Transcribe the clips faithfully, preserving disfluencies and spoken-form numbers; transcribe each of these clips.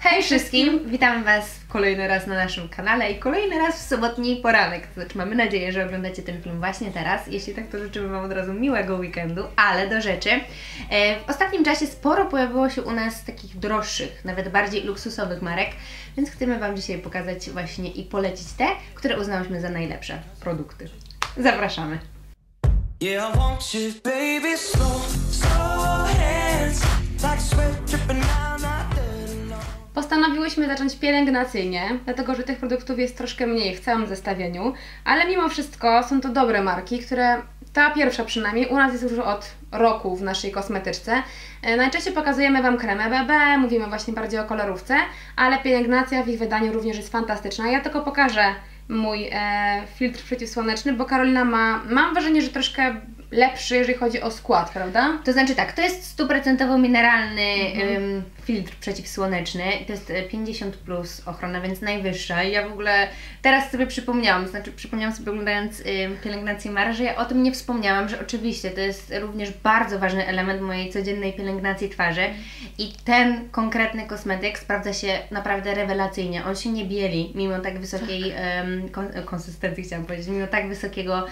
Hej wszystkim! Witam Was kolejny raz na naszym kanale i kolejny raz w sobotni poranek. To znaczy mamy nadzieję, że oglądacie ten film właśnie teraz. Jeśli tak, to życzymy Wam od razu miłego weekendu, ale do rzeczy. W ostatnim czasie sporo pojawiło się u nas takich droższych, nawet bardziej luksusowych marek, więc chcemy Wam dzisiaj pokazać właśnie i polecić te, które uznałyśmy za najlepsze produkty. Zapraszamy! Yeah, I want you, baby, slow, slow hands, like sweat dripping down my face. Postanowiłyśmy zacząć pielęgnacyjnie, dlatego że tych produktów jest troszkę mniej w całym zestawieniu, ale mimo wszystko są to dobre marki, które ta pierwsza przynajmniej u nas jest już od roku w naszej kosmetyczce. Najczęściej pokazujemy Wam kremę B B, mówimy właśnie bardziej o kolorówce, ale pielęgnacja w ich wydaniu również jest fantastyczna. Ja tylko pokażę mój e, filtr przeciwsłoneczny, bo Karolina ma, mam wrażenie, że troszkę lepszy, jeżeli chodzi o skład, prawda? To znaczy tak, to jest stuprocentowo mineralny mhm. ym, filtr przeciwsłoneczny, to jest pięćdziesiąt plus ochrona, więc najwyższa. I ja w ogóle teraz sobie przypomniałam, znaczy przypomniałam sobie oglądając ym, pielęgnację Mara, że ja o tym nie wspomniałam, że oczywiście to jest również bardzo ważny element mojej codziennej pielęgnacji twarzy i ten konkretny kosmetyk sprawdza się naprawdę rewelacyjnie. On się nie bieli, mimo tak wysokiej ym, kon konsystencji, chciałam powiedzieć, mimo tak wysokiego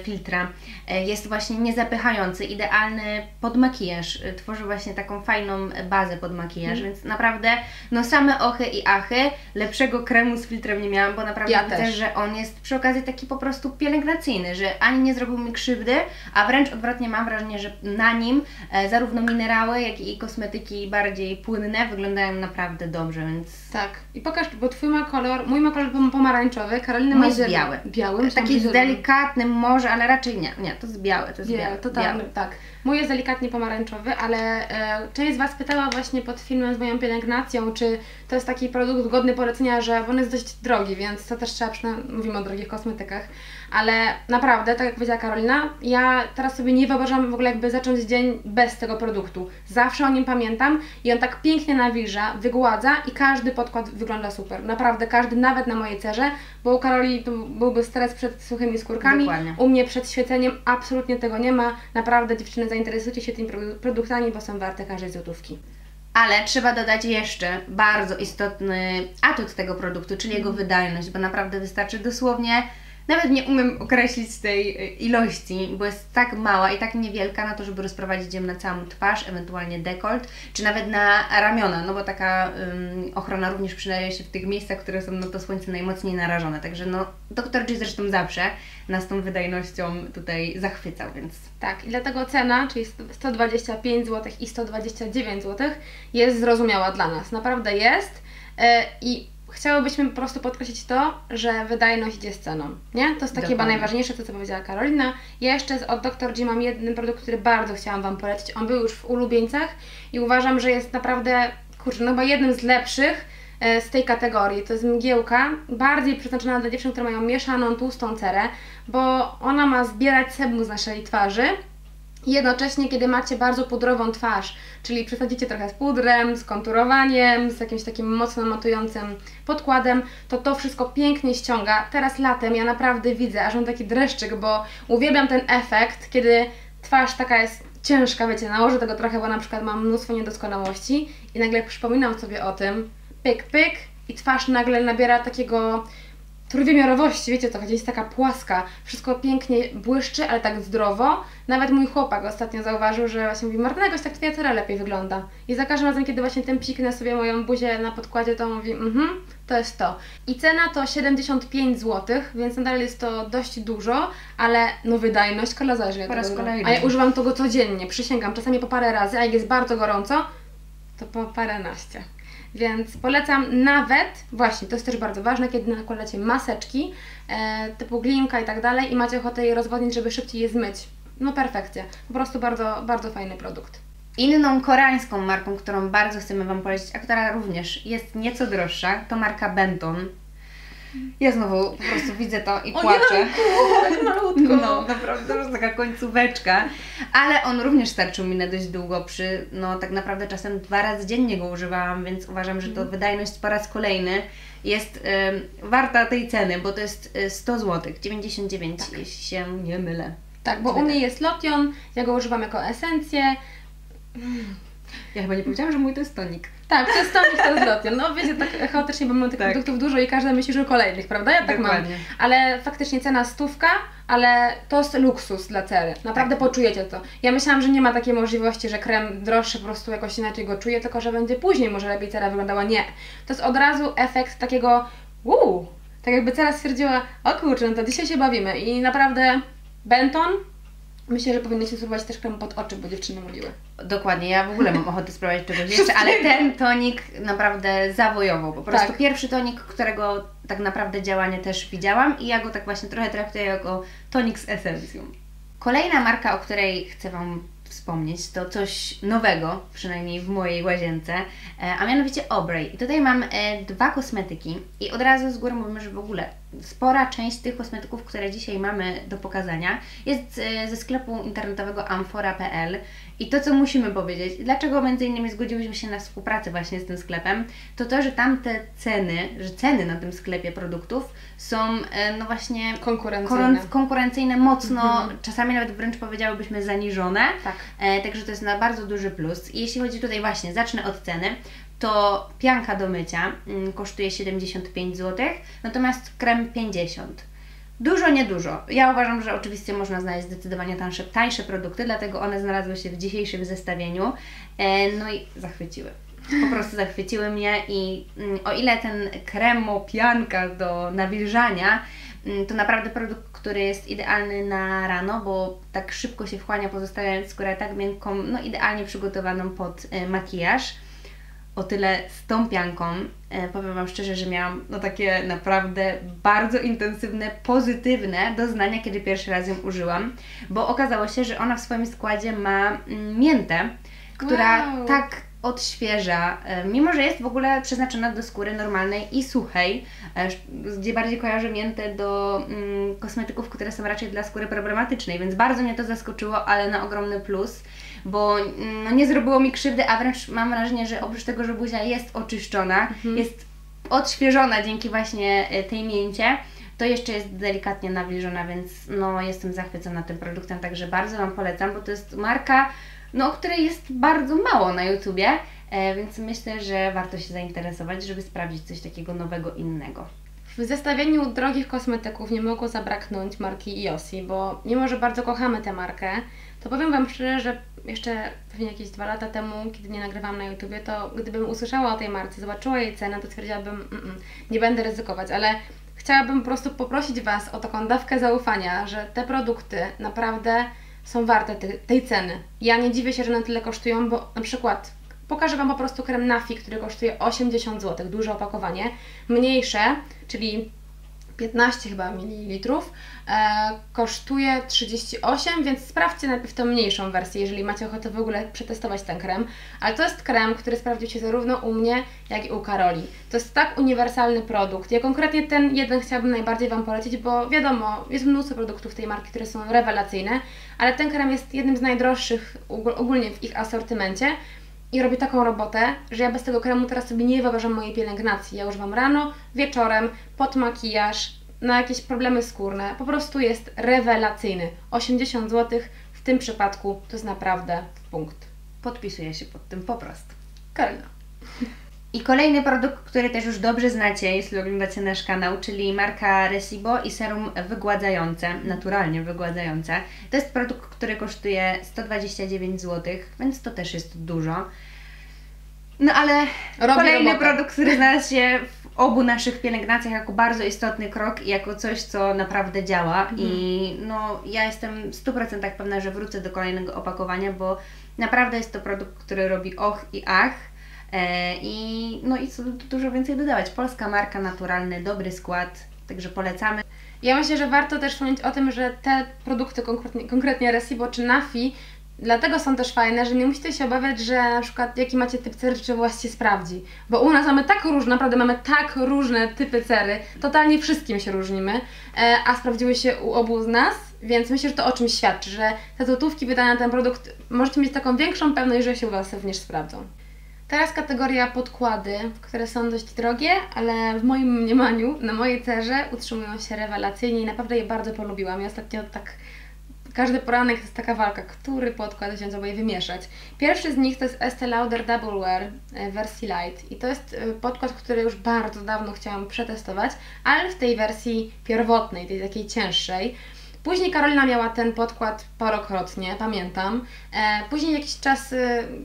y, filtra. Y, jest właśnie Właśnie niezapychający, idealny pod makijaż, tworzy właśnie taką fajną bazę pod makijaż, mm. więc naprawdę no same ochy i achy, lepszego kremu z filtrem nie miałam, bo naprawdę ja widzę, też. że on jest przy okazji taki po prostu pielęgnacyjny, że ani nie zrobił mi krzywdy, a wręcz odwrotnie mam wrażenie, że na nim e, zarówno minerały, jak i kosmetyki bardziej płynne wyglądają naprawdę dobrze, więc... Tak, i pokaż, bo twój ma kolor, mój ma kolor pomarańczowy, Karolina ma zielony. biały, biały taki z delikatnym może, ale raczej nie, nie, to jest biały. To jest biały, totalny, tak. Mój jest delikatnie pomarańczowy, ale e, część z Was pytała właśnie pod filmem z moją pielęgnacją, czy to jest taki produkt godny polecenia, że on jest dość drogi, więc to też trzeba, przynajmniej mówimy o drogich kosmetykach, ale naprawdę, tak jak powiedziała Karolina, ja teraz sobie nie wyobrażam w ogóle jakby zacząć dzień bez tego produktu. Zawsze o nim pamiętam i on tak pięknie nawilża, wygładza i każdy podkład wygląda super. Naprawdę każdy, nawet na mojej cerze, bo u Karoli byłby stres przed suchymi skórkami, Dokładnie. u mnie przed świeceniem absolutnie tego nie ma. Naprawdę dziewczyny, zainteresujcie się tymi produktami, bo są warte każdej złotówki. Ale trzeba dodać jeszcze bardzo istotny atut tego produktu, czyli jego wydajność, bo naprawdę wystarczy dosłownie, nawet nie umiem określić tej ilości, bo jest tak mała i tak niewielka na to, żeby rozprowadzić ją na całą twarz, ewentualnie dekolt, czy nawet na ramiona, no bo taka um, ochrona również przydaje się w tych miejscach, które są na to słońce najmocniej narażone. Także no, doktor G zresztą zawsze nas tą wydajnością tutaj zachwycał, więc... Tak, i dlatego cena, czyli sto dwadzieścia pięć złotych i sto dwadzieścia dziewięć złotych jest zrozumiała dla nas, naprawdę jest yy, i... Chciałybyśmy po prostu podkreślić to, że wydajność idzie z ceną, nie? To jest takie chyba najważniejsze, to co powiedziała Karolina. Ja jeszcze od doktor G mam jeden produkt, który bardzo chciałam Wam polecić. On był już w ulubieńcach i uważam, że jest naprawdę, kurczę, no chyba jednym z lepszych e, z tej kategorii. To jest mgiełka, bardziej przeznaczona dla dziewczyn, które mają mieszaną, tłustą cerę, bo ona ma zbierać sebum z naszej twarzy. Jednocześnie, kiedy macie bardzo pudrową twarz, czyli przesadzicie trochę z pudrem, z konturowaniem, z jakimś takim mocno matującym podkładem, to to wszystko pięknie ściąga. Teraz latem ja naprawdę widzę, aż mam taki dreszczyk, bo uwielbiam ten efekt, kiedy twarz taka jest ciężka, wiecie, nałożę tego trochę, bo na przykład mam mnóstwo niedoskonałości i nagle przypominam sobie o tym, pyk, pyk i twarz nagle nabiera takiego... trójwymiarowości, wiecie co chodzi, jest taka płaska, wszystko pięknie błyszczy, ale tak zdrowo. Nawet mój chłopak ostatnio zauważył, że właśnie mówi, Martyna, jakoś tak twoja cera lepiej wygląda. I za każdym razem, kiedy właśnie ten piknę sobie moją buzię na podkładzie, to mówi, mhm, to jest to. I cena to siedemdziesiąt pięć złotych, więc nadal jest to dość dużo, ale no wydajność kolosalnie. Po raz kolejny. A ja używam tego codziennie, przysięgam, czasami po parę razy, a jak jest bardzo gorąco, to po paręnaście. Więc polecam nawet, właśnie, to jest też bardzo ważne, kiedy nakładacie maseczki e, typu glinka i tak dalej i macie ochotę je rozwodnić, żeby szybciej je zmyć. No perfekcja, po prostu bardzo, bardzo fajny produkt. Inną koreańską marką, którą bardzo chcemy Wam polecić, a która również jest nieco droższa, to marka Benton. Ja znowu po prostu widzę to i płaczę. Tak malutko. No, naprawdę to jest taka końcóweczka. Ale on również starczył mi na dość długo. Przy, no tak naprawdę czasem dwa razy dziennie go używałam, więc uważam, że to wydajność po raz kolejny jest y, warta tej ceny, bo to jest sto złotych, dziewięćdziesiąt dziewięć, tak. Jeśli się nie mylę. Tak, bo u mnie jest lotion, ja go używam jako esencję. Ja chyba nie powiedziałam, że mój to jest tonik. Tak, to jest to niż to zwrotnie. No wiecie, tak chaotycznie, bo mamy tych tak. produktów dużo i każdy myśli już o kolejnych, prawda? Ja tak Dokładnie. mam. Ale faktycznie cena stówka, ale to jest luksus dla cery. Naprawdę tak. poczujecie to. Ja myślałam, że nie ma takiej możliwości, że krem droższy po prostu jakoś inaczej go czuje, tylko że będzie później może lepiej cera wyglądała. Nie. To jest od razu efekt takiego wow, tak jakby cera stwierdziła, o kurczę, no to dzisiaj się bawimy. I naprawdę Benton, myślę, że powinniście spróbować też kremu pod oczy, bo dziewczyny mówiły. Dokładnie, ja w ogóle mam ochotę spróbować czegoś jeszcze, ale ten tonik naprawdę zawojował. Po prostu tak. pierwszy tonik, którego tak naprawdę działanie też widziałam i ja go tak właśnie trochę traktuję jako tonik z esencją. Kolejna marka, o której chcę Wam wspomnieć, to coś nowego, przynajmniej w mojej łazience, a mianowicie Aubrey. I tutaj mam dwa kosmetyki i od razu z góry mówimy, że w ogóle spora część tych kosmetyków, które dzisiaj mamy do pokazania, jest ze sklepu internetowego Amfora kropka pe el. I to, co musimy powiedzieć, dlaczego między innymi zgodziłyśmy się na współpracę właśnie z tym sklepem, to to, że tamte ceny, że ceny na tym sklepie produktów są no właśnie konkurencyjne, konkurencyjne mocno, mhm. czasami nawet wręcz powiedziałybyśmy zaniżone, tak. e, także to jest na bardzo duży plus. I jeśli chodzi tutaj właśnie, zacznę od ceny, to pianka do mycia m, kosztuje siedemdziesiąt pięć złotych, natomiast krem pięćdziesiąt. Dużo, niedużo. Ja uważam, że oczywiście można znaleźć zdecydowanie tańsze, tańsze produkty, dlatego one znalazły się w dzisiejszym zestawieniu. E, no i zachwyciły. Po prostu zachwyciły mnie i mm, o ile ten kremopianka do nawilżania mm, to naprawdę produkt, który jest idealny na rano, bo tak szybko się wchłania, pozostawiając skórę tak miękką, no idealnie przygotowaną pod e, makijaż. O tyle z tą pianką, e, powiem Wam szczerze, że miałam no takie naprawdę bardzo intensywne, pozytywne doznania, kiedy pierwszy raz ją użyłam, bo okazało się, że ona w swoim składzie ma miętę, która wow. tak odświeża, e, mimo że jest w ogóle przeznaczona do skóry normalnej i suchej, e, gdzie bardziej kojarzę miętę do mm, kosmetyków, które są raczej dla skóry problematycznej, więc bardzo mnie to zaskoczyło, ale na ogromny plus. Bo no, nie zrobiło mi krzywdy, a wręcz mam wrażenie, że oprócz tego, że buzia jest oczyszczona, mhm. jest odświeżona dzięki właśnie tej mięcie, to jeszcze jest delikatnie nawilżona, więc no jestem zachwycona tym produktem, także bardzo Wam polecam, bo to jest marka, no, o której jest bardzo mało na YouTubie, e, więc myślę, że warto się zainteresować, żeby sprawdzić coś takiego nowego, innego. W zestawieniu drogich kosmetyków nie mogło zabraknąć marki Iossi, bo mimo, że bardzo kochamy tę markę, to powiem Wam szczerze, że jeszcze pewnie jakieś dwa lata temu, kiedy nie nagrywałam na YouTubie, to gdybym usłyszała o tej marce, zobaczyła jej cenę, to stwierdziłabym, mm, nie będę ryzykować, ale chciałabym po prostu poprosić Was o taką dawkę zaufania, że te produkty naprawdę są warte te, tej ceny. Ja nie dziwię się, że na tyle kosztują, bo na przykład pokażę Wam po prostu krem Nafi, który kosztuje osiemdziesiąt złotych, duże opakowanie, mniejsze, czyli piętnaście chyba mililitrów, e, kosztuje trzydzieści osiem, więc sprawdźcie najpierw tą mniejszą wersję, jeżeli macie ochotę w ogóle przetestować ten krem. Ale to jest krem, który sprawdził się zarówno u mnie, jak i u Karoli. To jest tak uniwersalny produkt. Ja konkretnie ten jeden chciałabym najbardziej Wam polecić, bo wiadomo, jest mnóstwo produktów tej marki, które są rewelacyjne, ale ten krem jest jednym z najdroższych ogólnie w ich asortymencie. I robię taką robotę, że ja bez tego kremu teraz sobie nie wyobrażam mojej pielęgnacji. Ja używam rano, wieczorem, pod makijaż, na jakieś problemy skórne. Po prostu jest rewelacyjny. osiemdziesiąt złotych w tym przypadku to jest naprawdę punkt. Podpisuję się pod tym po prostu. Karolina. I kolejny produkt, który też już dobrze znacie, jeśli oglądacie nasz kanał, czyli marka Resibo i serum wygładzające, naturalnie wygładzające. To jest produkt, który kosztuje sto dwadzieścia dziewięć złotych, więc to też jest dużo. No ale Robię kolejny robotę. produkt, który znalazł się w obu naszych pielęgnacjach jako bardzo istotny krok i jako coś, co naprawdę działa. Mhm. I no ja jestem w stu procentach pewna, że wrócę do kolejnego opakowania, bo naprawdę jest to produkt, który robi och i ach. I no i co dużo więcej dodawać. Polska marka, naturalny, dobry skład, także polecamy. Ja myślę, że warto też wspomnieć o tym, że te produkty, konkretnie, konkretnie Resibo czy Nafi, dlatego są też fajne, że nie musicie się obawiać, że na przykład jaki macie typ cery, czy właśnie sprawdzi. Bo u nas mamy tak różne, naprawdę mamy tak różne typy cery, totalnie wszystkim się różnimy, a sprawdziły się u obu z nas, więc myślę, że to o czymś świadczy, że te złotówki wydane na ten produkt możecie mieć taką większą pewność, że się u Was również sprawdzą. Teraz kategoria podkłady, które są dość drogie, ale w moim mniemaniu, na mojej cerze utrzymują się rewelacyjnie i naprawdę je bardzo polubiłam. Ja ostatnio tak Każdy poranek to jest taka walka, który podkład wziąć albo je wymieszać. Pierwszy z nich to jest Estee Lauder Double Wear w wersji light i to jest podkład, który już bardzo dawno chciałam przetestować, ale w tej wersji pierwotnej, tej takiej cięższej. Później Karolina miała ten podkład parokrotnie, pamiętam. Później jakiś czas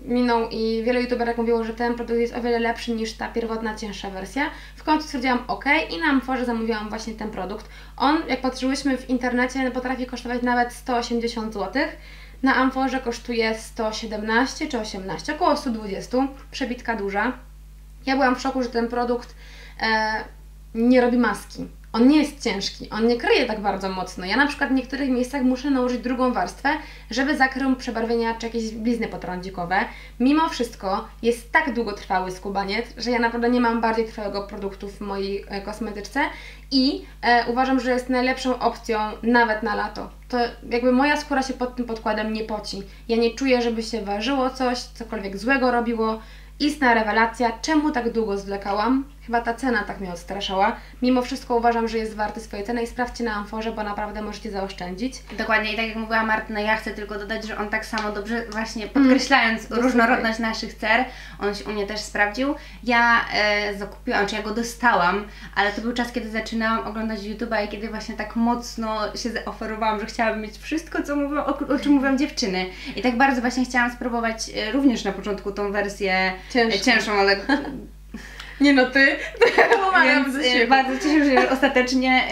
minął i wiele youtuberek mówiło, że ten produkt jest o wiele lepszy niż ta pierwotna, cięższa wersja. W końcu stwierdziłam OK i na Amforze zamówiłam właśnie ten produkt. On, jak patrzyłyśmy w internecie, potrafi kosztować nawet sto osiemdziesiąt złotych. Na Amforze kosztuje sto siedemnaście czy osiemnaście, około sto dwadzieścia. Przebitka duża. Ja byłam w szoku, że ten produkt e, nie robi maski. On nie jest ciężki, on nie kryje tak bardzo mocno. Ja na przykład w niektórych miejscach muszę nałożyć drugą warstwę, żeby zakrył przebarwienia czy jakieś blizny potrądzikowe. Mimo wszystko jest tak długotrwały skubaniec, że ja naprawdę nie mam bardziej trwałego produktu w mojej kosmetyczce i e, uważam, że jest najlepszą opcją nawet na lato. To jakby moja skóra się pod tym podkładem nie poci. Ja nie czuję, żeby się ważyło coś, cokolwiek złego robiło. Istna rewelacja, czemu tak długo zwlekałam? Chyba ta cena tak mnie odstraszała. Mimo wszystko uważam, że jest warty swojej ceny i sprawdźcie na Amforze, bo naprawdę możecie zaoszczędzić. Dokładnie, i tak jak mówiła Martyna, ja chcę tylko dodać, że on tak samo dobrze, właśnie podkreślając mm, różnorodność naszych cer, on się u mnie też sprawdził. Ja e, zakupiłam, czy ja go dostałam, ale to był czas, kiedy zaczynałam oglądać YouTube'a i kiedy właśnie tak mocno się zaoferowałam, że chciałabym mieć wszystko, co mówią, o, o czym mówią dziewczyny. I tak bardzo właśnie chciałam spróbować e, również na początku tą wersję Ciężko. cięższą, ale... Nie no, ty, ty bardzo cieszę się, że ostatecznie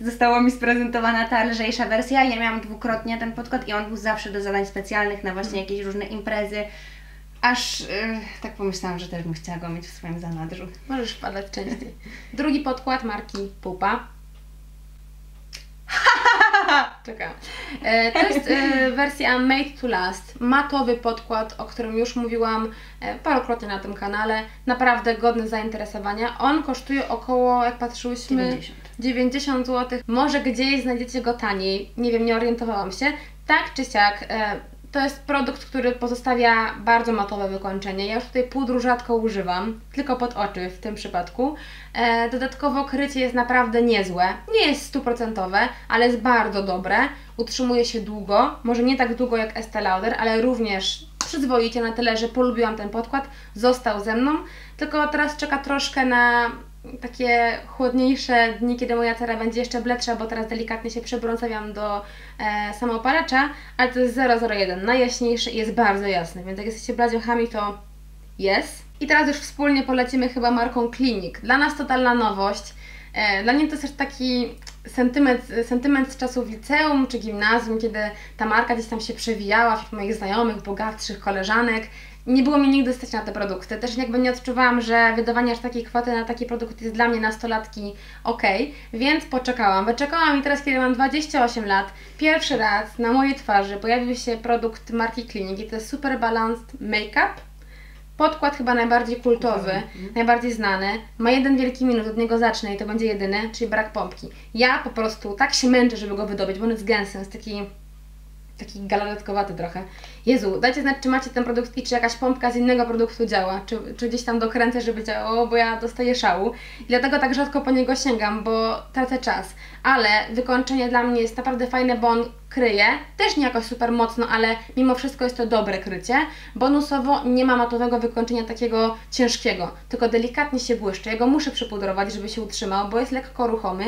została mi sprezentowana ta lżejsza wersja. Ja miałam dwukrotnie ten podkład i on był zawsze do zadań specjalnych na właśnie jakieś różne imprezy. Aż yy, tak pomyślałam, że też bym chciała go mieć w swoim zanadrzu. Możesz wpadać częściej. Drugi podkład marki Pupa. Czekam. E, to jest e, wersja Made to Last, matowy podkład, o którym już mówiłam e, parokrotnie na tym kanale, naprawdę godny zainteresowania. On kosztuje około, jak patrzyłyśmy, dziewięćdziesiąt złotych. Może gdzieś znajdziecie go taniej, nie wiem, nie orientowałam się. Tak czy siak, e, to jest produkt, który pozostawia bardzo matowe wykończenie. Ja już tutaj pudru rzadko używam, tylko pod oczy w tym przypadku. E, dodatkowo krycie jest naprawdę niezłe. Nie jest stuprocentowe, ale jest bardzo dobre. Utrzymuje się długo, może nie tak długo jak Estee Lauder, ale również przyzwoicie na tyle, że polubiłam ten podkład. Został ze mną, tylko teraz czeka troszkę na takie chłodniejsze dni, kiedy moja cera będzie jeszcze bledsza, bo teraz delikatnie się przebrązawiam do e, samoopalacza, ale to jest zero zero jeden, najjaśniejszy i jest bardzo jasny, więc jak jesteście bladziochami, to jest. I teraz już wspólnie polecimy chyba marką Clinique. Dla nas totalna nowość, e, dla mnie to jest też taki sentyment, sentyment z czasów liceum czy gimnazjum, kiedy ta marka gdzieś tam się przewijała wśród moich znajomych, bogatszych koleżanek. Nie było mi nigdy stać na te produkty, też jakby nie odczuwałam, że wydawanie aż takiej kwoty na taki produkt jest dla mnie, nastolatki, ok, więc poczekałam. Wyczekałam i teraz, kiedy mam dwadzieścia osiem lat, pierwszy raz na mojej twarzy pojawił się produkt marki Clinique i to jest Super Balanced Make Up. Podkład chyba najbardziej kultowy, mhm. najbardziej znany, ma jeden wielki minus, od niego zacznę i to będzie jedyny, czyli brak pompki. Ja po prostu tak się męczę, żeby go wydobyć, bo on jest gęsty, jest taki... taki galaretkowaty trochę. Jezu, dajcie znać, czy macie ten produkt i czy jakaś pompka z innego produktu działa, czy, czy gdzieś tam dokręcę, żeby działało, bo ja dostaję szału. I dlatego tak rzadko po niego sięgam, bo tracę czas. Ale wykończenie dla mnie jest naprawdę fajne, bo on kryje, też nie jakoś super mocno, ale mimo wszystko jest to dobre krycie. Bonusowo nie ma matowego wykończenia takiego ciężkiego, tylko delikatnie się błyszczy. Ja go muszę przypudrować, żeby się utrzymał, bo jest lekko ruchomy.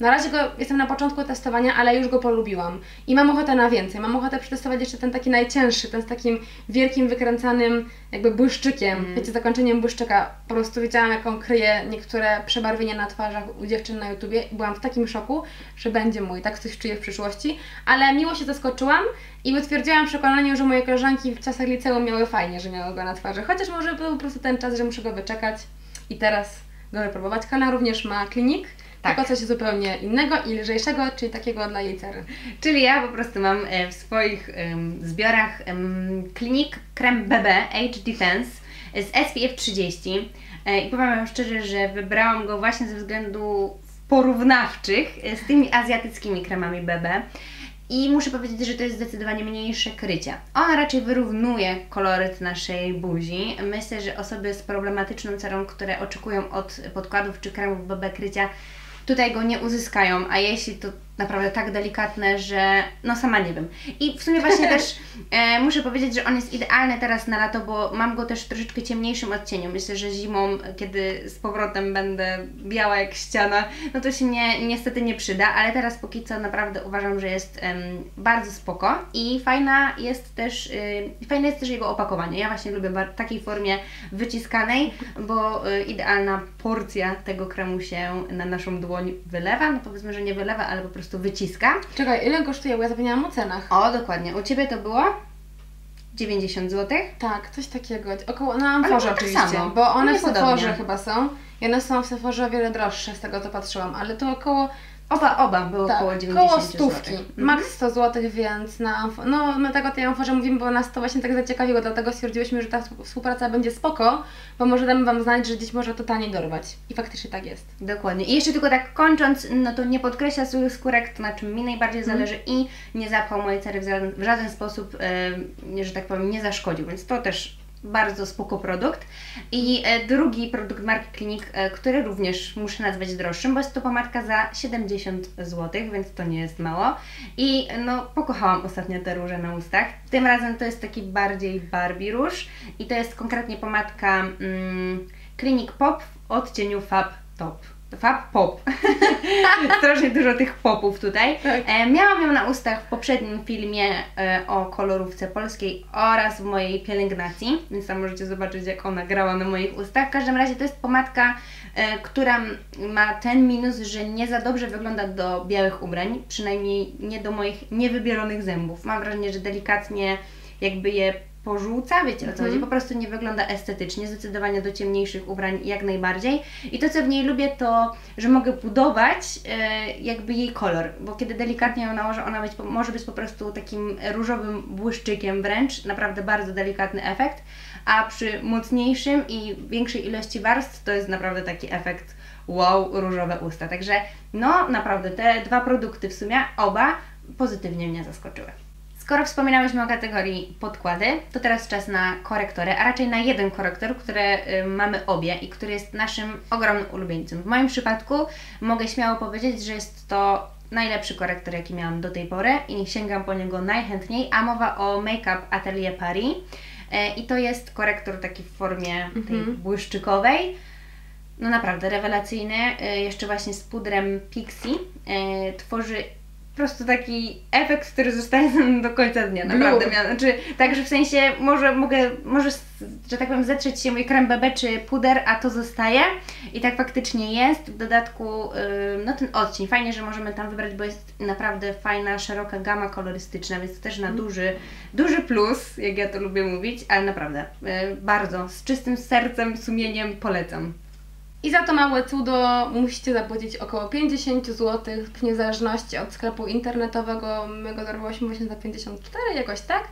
Na razie go jestem na początku testowania, ale już go polubiłam. I mam ochotę na więcej. Mam ochotę przetestować jeszcze ten taki najcięższy, ten z takim wielkim, wykręcanym jakby błyszczykiem. Mm. Wiecie, zakończeniem błyszczyka. Po prostu widziałam, jak on kryje niektóre przebarwienia na twarzach u dziewczyn na YouTubie. Byłam w takim szoku, że będzie mój. Tak coś czuję w przyszłości. Ale miło się zaskoczyłam i utwierdziłam przekonanie, że moje koleżanki w czasach liceum miały fajnie, że miały go na twarzy. Chociaż może był po prostu ten czas, że muszę go wyczekać i teraz go wypróbować. Kana również ma Clinique. Tak. Tylko coś zupełnie innego i lżejszego, czyli takiego dla jej cery. Czyli ja po prostu mam w swoich um, zbiorach um, Clinique Creme B B Age Defense z S P F trzydzieści i powiem Wam szczerze, że wybrałam go właśnie ze względów porównawczych z tymi azjatyckimi kremami B B. I muszę powiedzieć, że to jest zdecydowanie mniejsze krycie. Ona raczej wyrównuje koloryt naszej buzi. Myślę, że osoby z problematyczną cerą, które oczekują od podkładów czy kremów B B krycia, tutaj go nie uzyskają, a jeśli to naprawdę tak delikatne, że no sama nie wiem. I w sumie właśnie też e, muszę powiedzieć, że on jest idealny teraz na lato, bo mam go też w troszeczkę ciemniejszym odcieniu. Myślę, że zimą, kiedy z powrotem będę biała jak ściana, no to się nie, niestety nie przyda, ale teraz póki co naprawdę uważam, że jest em, bardzo spoko i fajna jest też, y, fajne jest też jego opakowanie. Ja właśnie lubię w takiej formie wyciskanej, bo y, idealna porcja tego kremu się na naszą dłoń wylewa. No powiedzmy, że nie wylewa, ale po prostu to wyciska. Czekaj, ile kosztuje? Bo ja zapomniałam o cenach. O, dokładnie. U Ciebie to było dziewięćdziesiąt złotych? Tak, coś takiego. Około, na Amforze tak oczywiście, samo. Bo one w Seforze chyba są. I one są w Seforze o wiele droższe, z tego to patrzyłam, ale to około... Oba, oba było tak, około dziewięćdziesiąt koło stówki. Złotych. Max sto złotych, więc na Amforze... No, my tak o tej Amforze mówimy, bo nas to właśnie tak zaciekawiło, dlatego stwierdziłyśmy, że ta współpraca będzie spoko, bo może damy Wam znać, że dziś może to taniej dorwać. I faktycznie tak jest. Dokładnie. I jeszcze tylko tak kończąc, no to nie podkreśla swoich skórek, to na czym mi najbardziej hmm. zależy i nie zapchał mojej cery w żaden, w żaden sposób, yy, że tak powiem, nie zaszkodził, więc to też... bardzo spoko produkt. I e, drugi produkt marki Clinique, e, który również muszę nazwać droższym, bo jest to pomadka za siedemdziesiąt złotych, więc to nie jest mało. I no, pokochałam ostatnio te róże na ustach. Tym razem to jest taki bardziej Barbie róż i to jest konkretnie pomadka mm, Clinique Pop w odcieniu Fab Top. Fab Pop. Strasznie dużo tych popów tutaj. Tak. E, miałam ją na ustach w poprzednim filmie e, o kolorówce polskiej oraz w mojej pielęgnacji, więc tam możecie zobaczyć, jak ona grała na moich ustach. W każdym razie to jest pomadka, e, która ma ten minus, że nie za dobrze wygląda do białych ubrań, przynajmniej nie do moich niewybielonych zębów. Mam wrażenie, że delikatnie jakby je porzuca, wiecie o co chodzi, po prostu nie wygląda estetycznie, zdecydowanie do ciemniejszych ubrań jak najbardziej. I to, co w niej lubię, to, że mogę budować e, jakby jej kolor, bo kiedy delikatnie ją nałożę, ona być, może być po prostu takim różowym błyszczykiem wręcz, naprawdę bardzo delikatny efekt, a przy mocniejszym i większej ilości warstw to jest naprawdę taki efekt wow, różowe usta. Także no naprawdę te dwa produkty w sumie, oba pozytywnie mnie zaskoczyły. Skoro wspominałyśmy o kategorii podkłady, to teraz czas na korektory, a raczej na jeden korektor, który y, mamy obie i który jest naszym ogromnym ulubieńcem. W moim przypadku mogę śmiało powiedzieć, że jest to najlepszy korektor, jaki miałam do tej pory i sięgam po niego najchętniej, a mowa o Make Up Atelier Paris. Y, I to jest korektor taki w formie mhm. tej błyszczykowej. No naprawdę rewelacyjny, y, jeszcze właśnie z pudrem Pixi. Y, tworzy po prostu taki efekt, który zostaje ze mną do końca dnia, naprawdę. Znaczy, także w sensie, może mogę, może, że tak powiem, zetrzeć się mój krem B B czy puder, a to zostaje. I tak faktycznie jest. W dodatku, yy, no ten odcień, fajnie, że możemy tam wybrać, bo jest naprawdę fajna, szeroka gama kolorystyczna, więc to też na duży, duży plus, jak ja to lubię mówić, ale naprawdę, yy, bardzo, z czystym sercem, sumieniem polecam. I za to małe cudo musicie zapłacić około pięćdziesiąt złotych, w niezależności od sklepu internetowego. My go dorwałyśmy właśnie za pięćdziesiąt cztery, jakoś tak.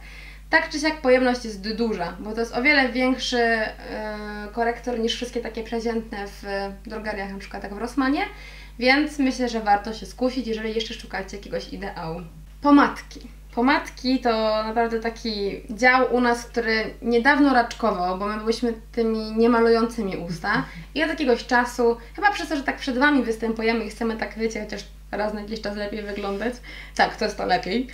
Tak czy siak pojemność jest duża, bo to jest o wiele większy yy, korektor niż wszystkie takie przeciętne w drogeriach, na przykład tak w Rossmanie, więc myślę, że warto się skusić, jeżeli jeszcze szukacie jakiegoś ideału. Pomadki. Pomadki to naprawdę taki dział u nas, który niedawno raczkował, bo my byłyśmy tymi niemalującymi usta i od jakiegoś czasu, chyba przez to, że tak przed Wami występujemy i chcemy tak, wiecie, chociaż raz na jakiś czas lepiej wyglądać, tak, to jest to lepiej,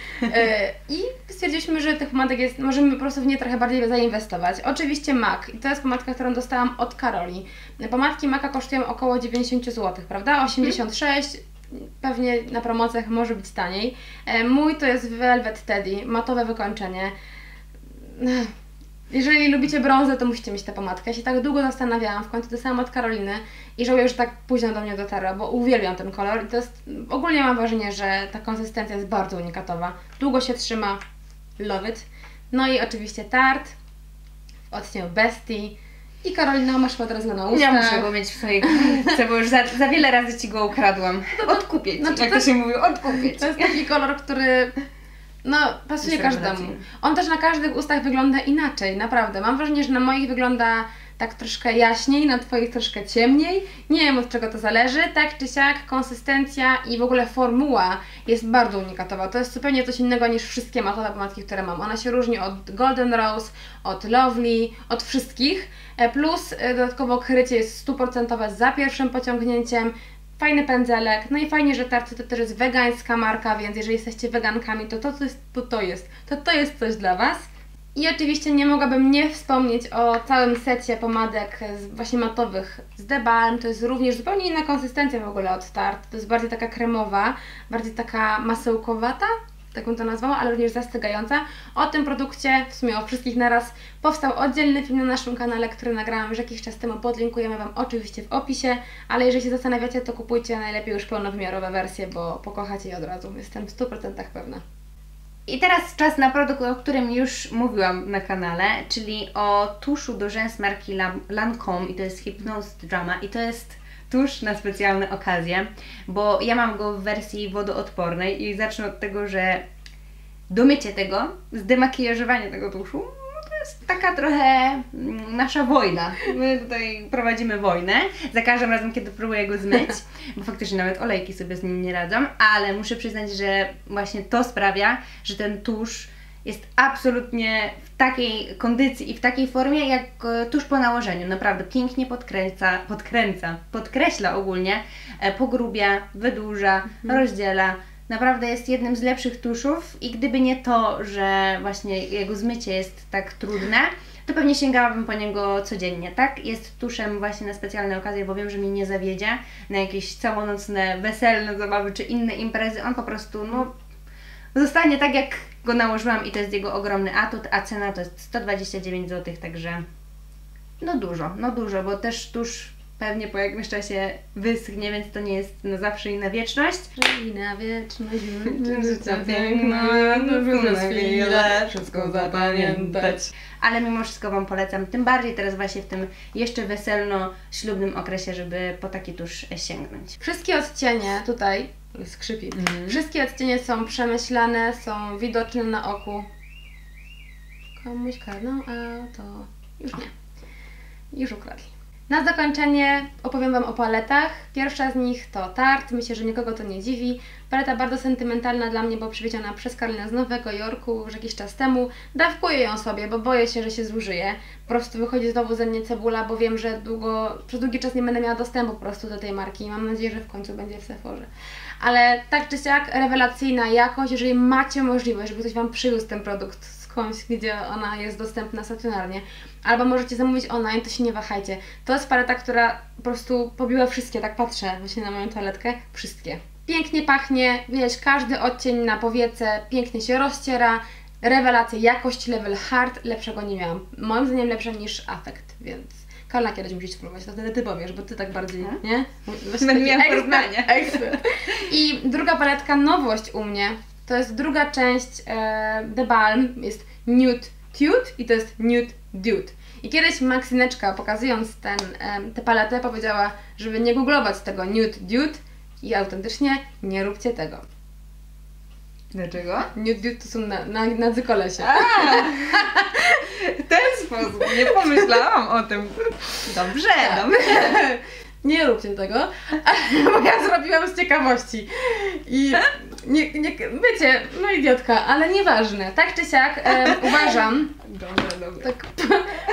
i stwierdziliśmy, że tych pomadek jest, możemy po prostu w nie trochę bardziej zainwestować. Oczywiście M A C i to jest pomadka, którą dostałam od Karoli. Pomadki M A C-a kosztują około dziewięćdziesiąt złotych, prawda? osiemdziesiąt sześć. Pewnie na promocjach może być taniej. Mój to jest Velvet Teddy, matowe wykończenie. Jeżeli lubicie brązę, to musicie mieć tę pomadkę. Ja się tak długo zastanawiałam, w końcu dostałam od Karoliny i żałuję, że tak późno do mnie dotarła, bo uwielbiam ten kolor. I to jest, ogólnie mam wrażenie, że ta konsystencja jest bardzo unikatowa. Długo się trzyma, love it. No i oczywiście Tarte w odcieniu Bestii. I Karolina, masz go teraz go na ustach. Ja muszę go mieć w swojej kurtce, bo już za, za wiele razy Ci go ukradłam. Odkupię Ci, znaczy, jak to się mówi, odkupię Ci. To jest taki kolor, który no, pasuje każdemu. On też na każdych ustach wygląda inaczej, naprawdę. Mam wrażenie, że na moich wygląda tak troszkę jaśniej, na Twoich troszkę ciemniej. Nie wiem, od czego to zależy. Tak czy siak, konsystencja i w ogóle formuła jest bardzo unikatowa. To jest zupełnie coś innego niż wszystkie matowe pomadki, które mam. Ona się różni od Golden Rose, od Lovely, od wszystkich. Plus dodatkowo krycie jest stu procent za pierwszym pociągnięciem. fajny pędzelek, no i fajnie, że Tarte to też jest wegańska marka, więc jeżeli jesteście wegankami, to to, co jest, to, to jest, to to jest coś dla Was. I oczywiście nie mogłabym nie wspomnieć o całym secie pomadek z, właśnie matowych z The Balm. To jest również zupełnie inna konsystencja w ogóle od Tarte. To jest bardziej taka kremowa, bardziej taka masełkowata, tak bym to nazwała, ale również zastygająca. O tym produkcie, w sumie o wszystkich naraz, powstał oddzielny film na naszym kanale, który nagrałam już jakiś czas temu, podlinkujemy Wam oczywiście w opisie, ale jeżeli się zastanawiacie, to kupujcie najlepiej już pełnowymiarowe wersje, bo pokochacie je od razu, jestem w stu procentach pewna. I teraz czas na produkt, o którym już mówiłam na kanale, czyli o tuszu do rzęs marki Lancome i to jest Hypnose Drama i to jest tusz na specjalne okazje, bo ja mam go w wersji wodoodpornej i zacznę od tego, że domycie tego, zdemakijażowanie tego tuszu, no to jest taka trochę nasza wojna. My tutaj prowadzimy wojnę za każdym razem, kiedy próbuję go zmyć, bo faktycznie nawet olejki sobie z nim nie radzą, ale muszę przyznać, że właśnie to sprawia, że ten tusz jest absolutnie w takiej kondycji i w takiej formie, jak tuż po nałożeniu. Naprawdę pięknie podkręca, podkręca, podkreśla ogólnie, pogrubia, wydłuża, mhm. rozdziela. Naprawdę jest jednym z lepszych tuszów i gdyby nie to, że właśnie jego zmycie jest tak trudne, to pewnie sięgałabym po niego codziennie, tak? Jest tuszem właśnie na specjalne okazje, bo wiem, że mi nie zawiedzie na jakieś całonocne, weselne zabawy czy inne imprezy. On po prostu, no, zostanie tak, jak go nałożyłam i to jest jego ogromny atut, a cena to jest sto dwadzieścia dziewięć złotych, także no dużo, no dużo, bo też tusz pewnie po jakimś czasie wyschnie, więc to nie jest na zawsze i na wieczność. I na wieczność, czym życia piękna, chwilę, wszystko zapamiętać. Ale mimo wszystko Wam polecam, tym bardziej teraz właśnie w tym jeszcze weselno-ślubnym okresie, żeby po taki tusz sięgnąć. Wszystkie odcienie tutaj skrzypi. Mm. Wszystkie odcienie są przemyślane, są widoczne na oku. Komuś kradną, a to już nie. Już ukradli. Na zakończenie opowiem Wam o paletach. Pierwsza z nich to Tarte. Myślę, że nikogo to nie dziwi. Paleta bardzo sentymentalna dla mnie, bo przywieziona przez Karolinę z Nowego Jorku już jakiś czas temu. Dawkuję ją sobie, bo boję się, że się zużyje. Po prostu wychodzi znowu ze mnie cebula, bo wiem, że długo, przez długi czas nie będę miała dostępu po prostu do tej marki i mam nadzieję, że w końcu będzie w Sephorze. Ale tak czy siak, rewelacyjna jakość, jeżeli macie możliwość, żeby ktoś Wam przywiózł ten produkt skądś, gdzie ona jest dostępna stacjonarnie, albo możecie zamówić online, to się nie wahajcie. To jest paleta, która po prostu pobiła wszystkie, tak patrzę właśnie na moją toaletkę, wszystkie. Pięknie pachnie, widać każdy odcień na powiece, pięknie się rozciera, rewelacja, jakość, level hard, lepszego nie miałam. Moim zdaniem lepsze niż Afekt, więc Karla kiedyś musisz spróbować, to wtedy Ty powiesz, bo Ty tak bardziej, hmm? nie? Będę miała porównanie. I druga paletka, nowość u mnie, to jest druga część e, The Balm, jest Nude Cute i to jest Nude Dude. I kiedyś Maksyneczka, pokazując ten, e, tę paletę, powiedziała, żeby nie googlować tego Nude Dude i autentycznie nie róbcie tego. Dlaczego? Nude Dude to są na, na, nadzy kolesie. W ten sposób, nie pomyślałam o tym. Dobrze, tak. Dobrze. Nie róbcie tego, bo ja zrobiłam z ciekawości i nie, nie, wiecie, no idiotka, ale nieważne, tak czy siak e, uważam, dobra, dobra. Tak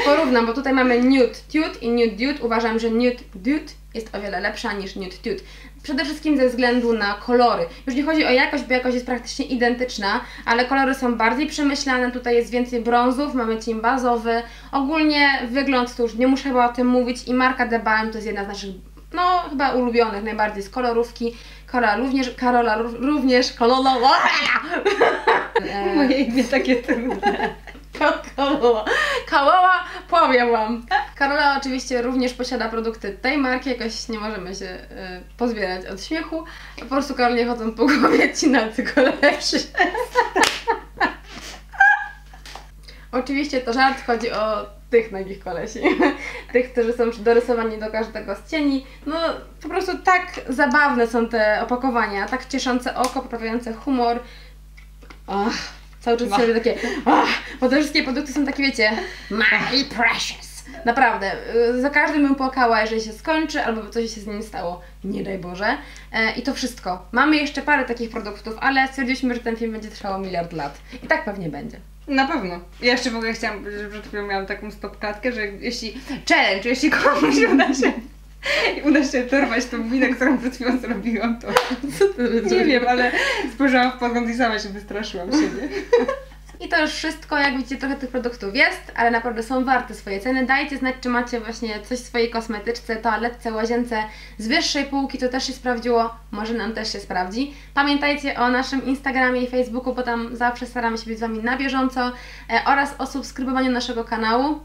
porównam, bo tutaj mamy Nude Dude i Nude Dude, uważam, że Nude Dude jest o wiele lepsza niż Nude Dude. Przede wszystkim ze względu na kolory. Już nie chodzi o jakość, bo jakość jest praktycznie identyczna, ale kolory są bardziej przemyślane, tutaj jest więcej brązów, mamy cień bazowy. Ogólnie wygląd, to już nie muszę chyba o tym mówić i marka The Balm to jest jedna z naszych, no chyba ulubionych najbardziej z kolorówki. Karola również, Karola również, Karola Moje imię takie trudne. Karola, Karola, powiem Wam. Karola oczywiście również posiada produkty tej marki, jakoś nie możemy się y, pozbierać od śmiechu. Po prostu Karolnie chodzą po głowie ci na tylko lepszy. Oczywiście to żart, chodzi o tych nagich kolesi, tych, którzy są dorysowani do każdego z cieni. No po prostu tak zabawne są te opakowania, tak cieszące oko, poprawiające humor. Oh. Cały czas sobie takie, oh, bo te wszystkie produkty są takie, wiecie, my precious. Naprawdę, za każdym bym płakała, jeżeli się skończy, albo coś się z nim stało, nie daj Boże. E, I to wszystko. Mamy jeszcze parę takich produktów, ale stwierdziliśmy, że ten film będzie trwał miliard lat. I tak pewnie będzie. Na pewno. Ja jeszcze w ogóle chciałam, że przed chwilą miałam taką stopklatkę, że jeśli challenge, jeśli komuś uda się I uda się dorwać tą minę, którą przed chwilą zrobiłam. To. Nie wiem, ale spojrzałam w podgląd i sama się wystraszyłam siebie. I to już wszystko, jak widzicie, trochę tych produktów jest, ale naprawdę są warte swoje ceny. Dajcie znać, czy macie właśnie coś w swojej kosmetyczce, toaletce, łazience z wyższej półki, to też się sprawdziło, może nam też się sprawdzi. Pamiętajcie o naszym Instagramie i Facebooku, bo tam zawsze staramy się być z Wami na bieżąco, e, oraz o subskrybowaniu naszego kanału,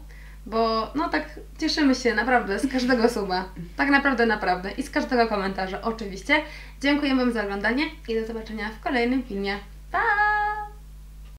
bo no tak cieszymy się naprawdę z każdego suba, tak naprawdę, naprawdę i z każdego komentarza oczywiście. Dziękuję Wam za oglądanie i do zobaczenia w kolejnym filmie. Pa!